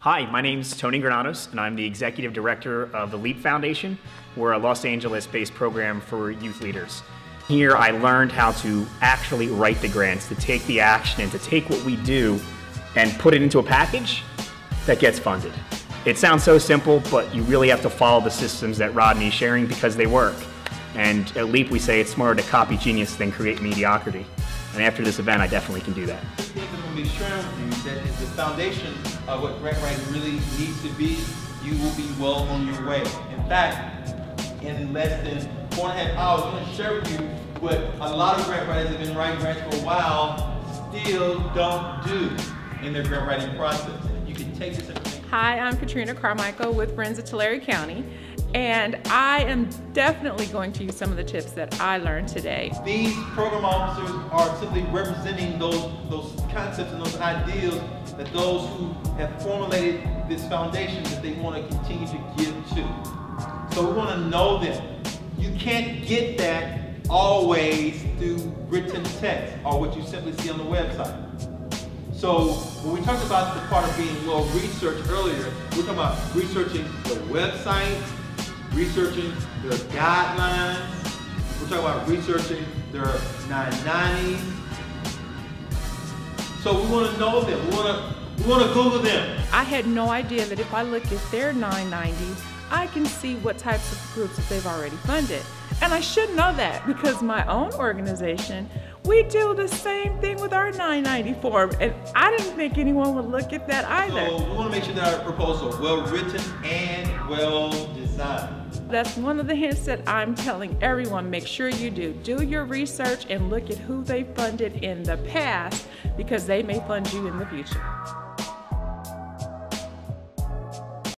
Hi, my name's Tony Granados, and I'm the Executive Director of the LEAP Foundation. We're a Los Angeles-based program for youth leaders. Here I learned how to actually write the grants, to take the action, and to take what we do and put it into a package that gets funded. It sounds so simple, but you really have to follow the systems that Rodney's sharing because they work. And at LEAP we say it's smarter to copy genius than create mediocrity. And after this event, I definitely can do that. Be sharing with you that is the foundation of what grant writing really needs to be. You will be well on your way. In fact, in less than 4.5 hours, I'm going to share with you what a lot of grant writers have been writing grants for a while still don't do in their grant writing process. You can take this information. Hi, I'm Katrina Carmichael with Friends of Tulare County, and I am definitely going to use some of the tips that I learned today. These program officers are simply representing those concepts and those ideals that those who have formulated this foundation that they want to continue to give to. So we want to know them. You can't get that always through written text or what you simply see on the website. So when we talked about the part of being well researched earlier, we're talking about researching the website, researching their guidelines. We're talking about researching their 990s. So we want to know them. We want to Google them. I had no idea that if I look at their 990s, I can see what types of groups that they've already funded. And I should know that because my own organization, we do the same thing with our 990 form, and I didn't think anyone would look at that either. So we want to make sure that our proposal is well written and well designed. That's one of the hints that I'm telling everyone, make sure you do. Do your research and look at who they funded in the past because they may fund you in the future.